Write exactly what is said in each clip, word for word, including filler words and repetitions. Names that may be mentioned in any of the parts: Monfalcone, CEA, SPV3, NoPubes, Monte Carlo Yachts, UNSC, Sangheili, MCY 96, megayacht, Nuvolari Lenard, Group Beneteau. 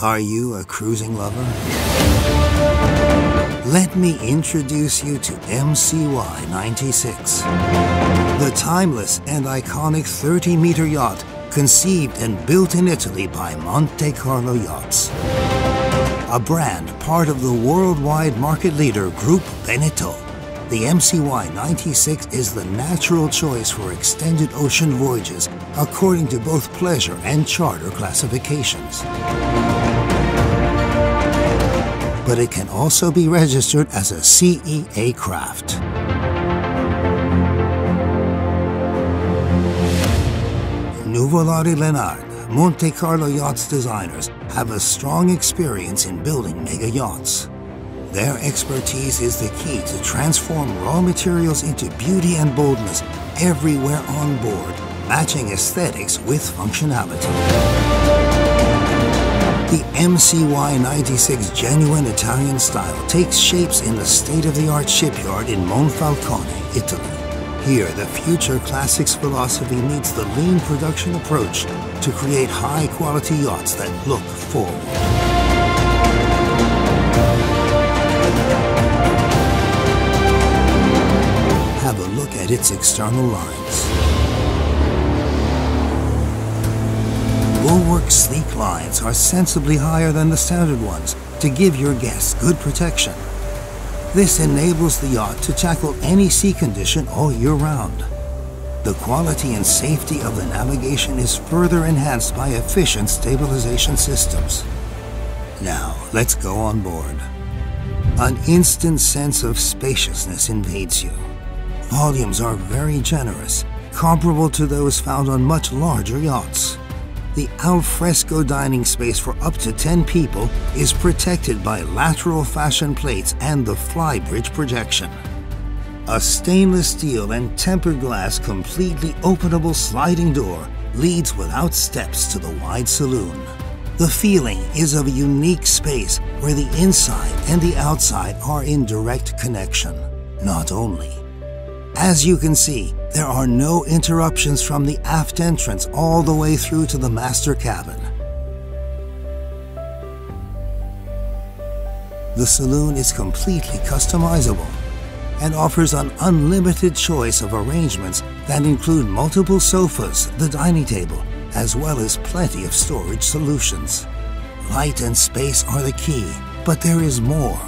Are you a cruising lover? Let me introduce you to M C Y ninety-six. The timeless and iconic thirty meter yacht conceived and built in Italy by Monte Carlo Yachts. A brand part of the worldwide market leader Group Beneteau, the M C Y ninety-six is the natural choice for extended ocean voyages according to both pleasure and charter classifications. But it can also be registered as a C E A craft. Nuvolari Lenard, Monte Carlo Yachts designers, have a strong experience in building mega yachts. Their expertise is the key to transform raw materials into beauty and boldness everywhere on board, matching aesthetics with functionality. The M C Y ninety-six genuine Italian style takes shapes in the state-of-the-art shipyard in Monfalcone, Italy. Here, the future classics philosophy meets the lean production approach to create high-quality yachts that look forward. Have a look at its external lines. Bulwark sleek lines are sensibly higher than the standard ones to give your guests good protection. This enables the yacht to tackle any sea condition all year round. The quality and safety of the navigation is further enhanced by efficient stabilization systems. Now, let's go on board. An instant sense of spaciousness invades you. Volumes are very generous, comparable to those found on much larger yachts. The alfresco dining space for up to ten people is protected by lateral fashion plates and the flybridge projection. A stainless steel and tempered glass completely openable sliding door leads without steps to the wide saloon. The feeling is of a unique space where the inside and the outside are in direct connection. Not only. As you can see, there are no interruptions from the aft entrance all the way through to the master cabin. The saloon is completely customizable and offers an unlimited choice of arrangements that include multiple sofas, the dining table, as well as plenty of storage solutions. Light and space are the key, but there is more.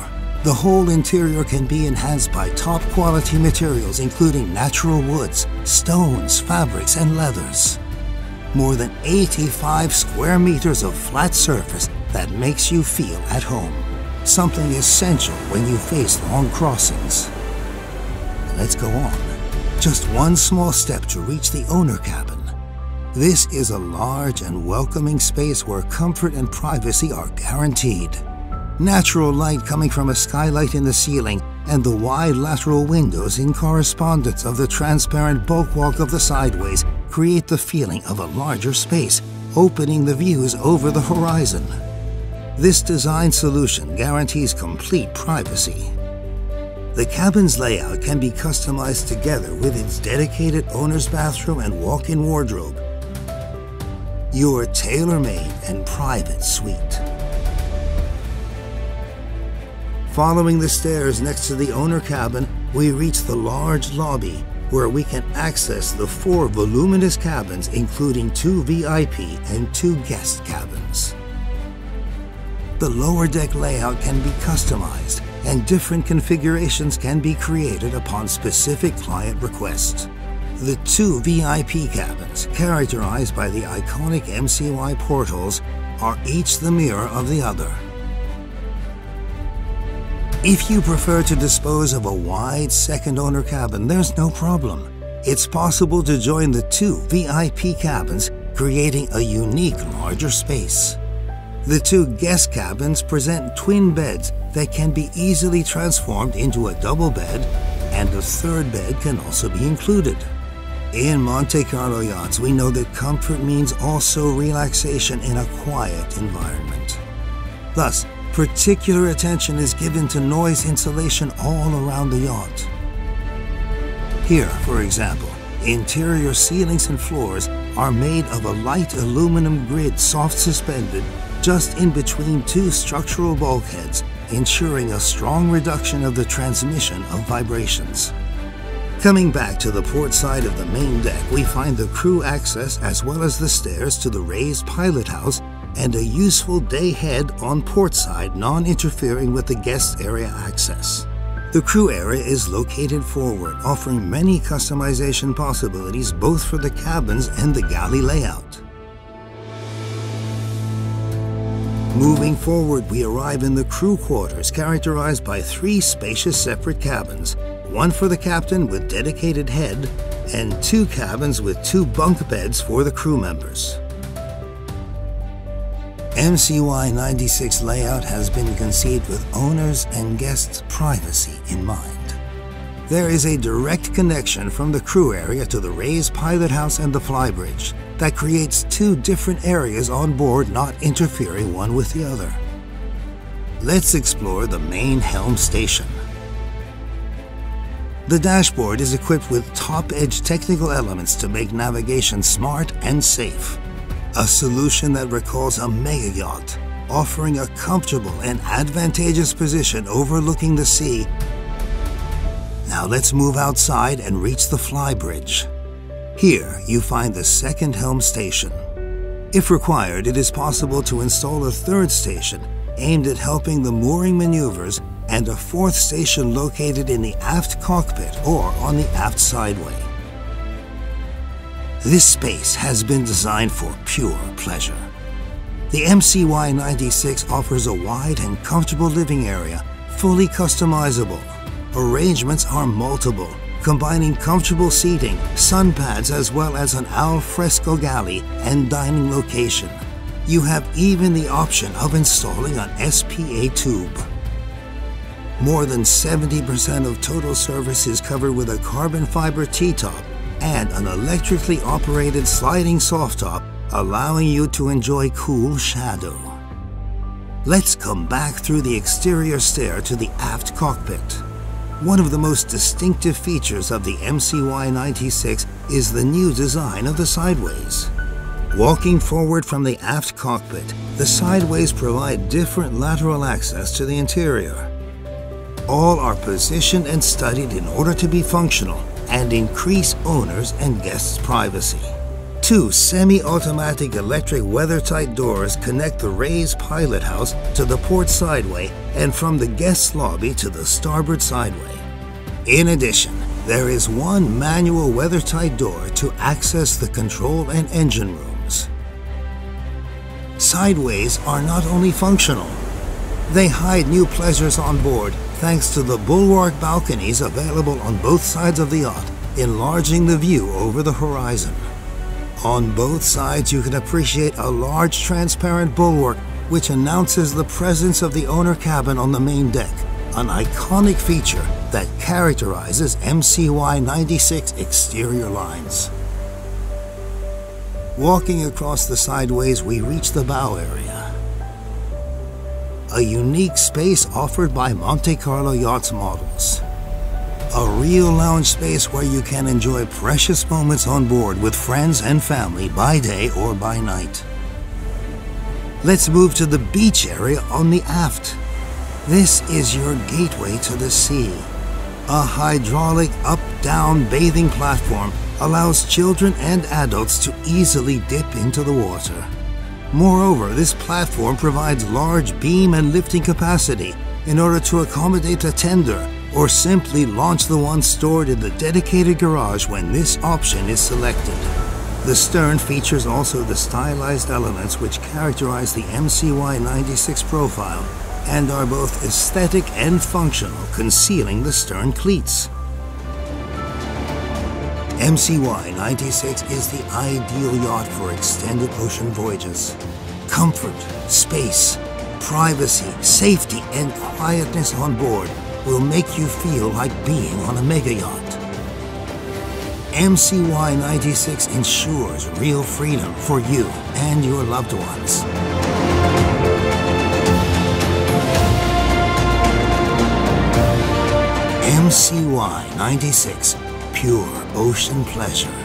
The whole interior can be enhanced by top-quality materials including natural woods, stones, fabrics, and leathers. More than eighty-five square meters of flat surface that makes you feel at home. Something essential when you face long crossings. Let's go on. Just one small step to reach the owner cabin. This is a large and welcoming space where comfort and privacy are guaranteed. Natural light coming from a skylight in the ceiling and the wide lateral windows in correspondence of the transparent bulwark of the sideways create the feeling of a larger space, opening the views over the horizon. This design solution guarantees complete privacy. The cabin's layout can be customized together with its dedicated owner's bathroom and walk-in wardrobe. Your tailor-made and private suite. Following the stairs next to the owner cabin, we reach the large lobby where we can access the four voluminous cabins including two V I P and two guest cabins. The lower deck layout can be customized and different configurations can be created upon specific client requests. The two V I P cabins, characterized by the iconic M C Y portholes, are each the mirror of the other. If you prefer to dispose of a wide second owner cabin, there's no problem. It's possible to join the two V I P cabins, creating a unique larger space. The two guest cabins present twin beds that can be easily transformed into a double bed, and a third bed can also be included. In Monte Carlo Yachts, we know that comfort means also relaxation in a quiet environment. Thus, particular attention is given to noise insulation all around the yacht. Here, for example, interior ceilings and floors are made of a light aluminum grid soft suspended just in between two structural bulkheads, ensuring a strong reduction of the transmission of vibrations. Coming back to the port side of the main deck, we find the crew access as well as the stairs to the raised pilot house and a useful day head on port side, non-interfering with the guest area access. The crew area is located forward, offering many customization possibilities both for the cabins and the galley layout. Moving forward, we arrive in the crew quarters, characterized by three spacious separate cabins, one for the captain with dedicated head, and two cabins with two bunk beds for the crew members. M C Y ninety-six layout has been conceived with owners and guests' privacy in mind. There is a direct connection from the crew area to the raised pilot house and the flybridge that creates two different areas on board, not interfering one with the other. Let's explore the main helm station. The dashboard is equipped with top-edge technical elements to make navigation smart and safe. A solution that recalls a mega yacht, offering a comfortable and advantageous position overlooking the sea. Now let's move outside and reach the flybridge. Here you find the second helm station. If required, it is possible to install a third station aimed at helping the mooring maneuvers and a fourth station located in the aft cockpit or on the aft sideway. This space has been designed for pure pleasure. The M C Y ninety-six offers a wide and comfortable living area, fully customizable. Arrangements are multiple, combining comfortable seating, sun pads, as well as an al fresco galley and dining location. You have even the option of installing an S P A tube. More than seventy percent of total service is covered with a carbon fiber T-top and an electrically operated sliding soft top, allowing you to enjoy cool shadow. Let's come back through the exterior stair to the aft cockpit. One of the most distinctive features of the M C Y ninety-six is the new design of the sideways. Walking forward from the aft cockpit, the sideways provide different lateral access to the interior. All are positioned and studied in order to be functional and increase owners' and guests' privacy. Two semi-automatic electric weather-tight doors connect the raised pilot house to the port sideway and from the guest lobby to the starboard sideway. In addition, there is one manual weather-tight door to access the control and engine rooms. Sideways are not only functional, they hide new pleasures on board thanks to the bulwark balconies available on both sides of the yacht, enlarging the view over the horizon. On both sides, you can appreciate a large transparent bulwark which announces the presence of the owner cabin on the main deck, an iconic feature that characterizes M C Y ninety-six exterior lines. Walking across the sideways, we reach the bow area. A unique space offered by Monte Carlo Yachts models. A real lounge space where you can enjoy precious moments on board with friends and family by day or by night. Let's move to the beach area on the aft. This is your gateway to the sea. A hydraulic up-down bathing platform allows children and adults to easily dip into the water. Moreover, this platform provides large beam and lifting capacity in order to accommodate a tender or simply launch the one stored in the dedicated garage when this option is selected. The stern features also the stylized elements which characterize the M C Y ninety-six profile and are both aesthetic and functional, concealing the stern cleats. M C Y ninety-six is the ideal yacht for extended ocean voyages. Comfort, space, privacy, safety, and quietness on board will make you feel like being on a mega yacht. M C Y ninety-six ensures real freedom for you and your loved ones. M C Y ninety-six. Pure ocean pleasure.